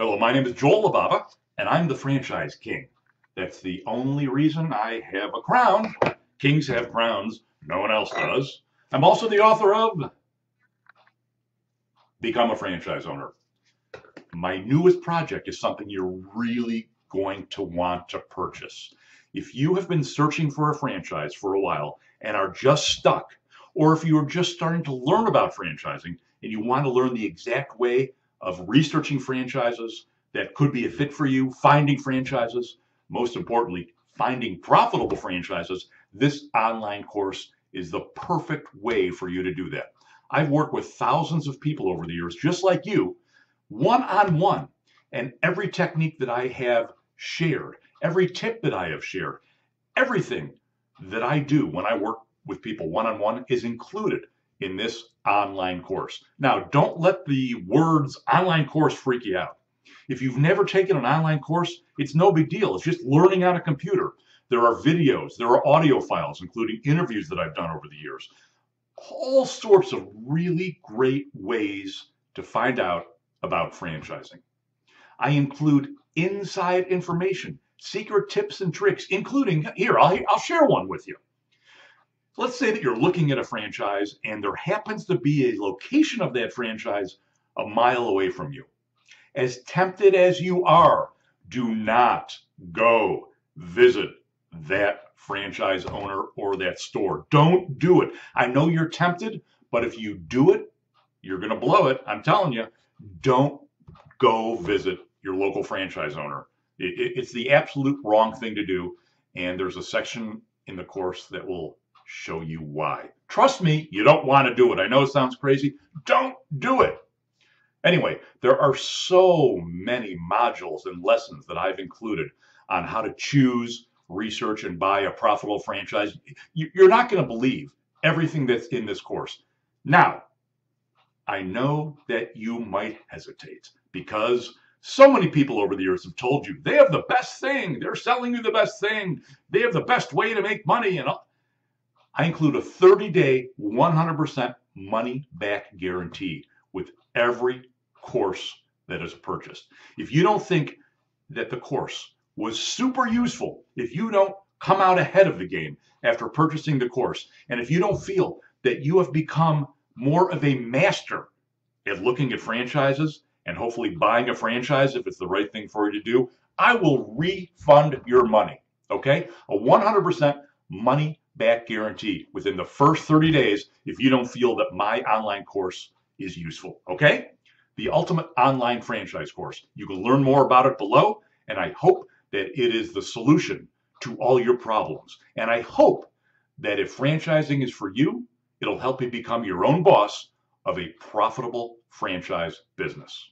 Hello, my name is Joel Libava, and I'm the Franchise King. That's the only reason I have a crown. Kings have crowns. No one else does. I'm also the author of Become a Franchise Owner. My newest project is something you're really going to want to purchase. If you have been searching for a franchise for a while and are just stuck, or if you are just starting to learn about franchising and you want to learn the exact way of researching franchises that could be a fit for you, finding franchises, most importantly, finding profitable franchises, this online course is the perfect way for you to do that. I've worked with thousands of people over the years, just like you, one-on-one, and every technique that I have shared, every tip that I have shared, everything that I do when I work with people one-on-one is included in this online course. Now, don't let the words online course freak you out. If you've never taken an online course, it's no big deal. It's just learning on a computer. There are videos, there are audio files, including interviews that I've done over the years. All sorts of really great ways to find out about franchising. I include inside information, secret tips and tricks, including, here, I'll share one with you. Let's say that you're looking at a franchise and there happens to be a location of that franchise a mile away from you. As tempted as you are, do not go visit that franchise owner or that store. Don't do it. I know you're tempted, but if you do it, you're going to blow it. I'm telling you, don't go visit your local franchise owner. It's the absolute wrong thing to do, and there's a section in the course that will show you why. Trust me, you don't want to do it. I know it sounds crazy. Don't do it. Anyway, there are so many modules and lessons that I've included on how to choose, research, and buy a profitable franchise. You're not going to believe everything that's in this course. Now, I know that you might hesitate because so many people over the years have told you they have the best thing. They're selling you the best thing. They have the best way to make money and all. I include a 30-day, 100% money-back guarantee with every course that is purchased. If you don't think that the course was super useful, if you don't come out ahead of the game after purchasing the course, and if you don't feel that you have become more of a master at looking at franchises and hopefully buying a franchise if it's the right thing for you to do, I will refund your money, okay? A 100% money-back guarantee within the first 30 days if you don't feel that my online course is useful, okay? The Ultimate Online Franchise Course. You can learn more about it below, and I hope that it is the solution to all your problems. And I hope that if franchising is for you, it'll help you become your own boss of a profitable franchise business.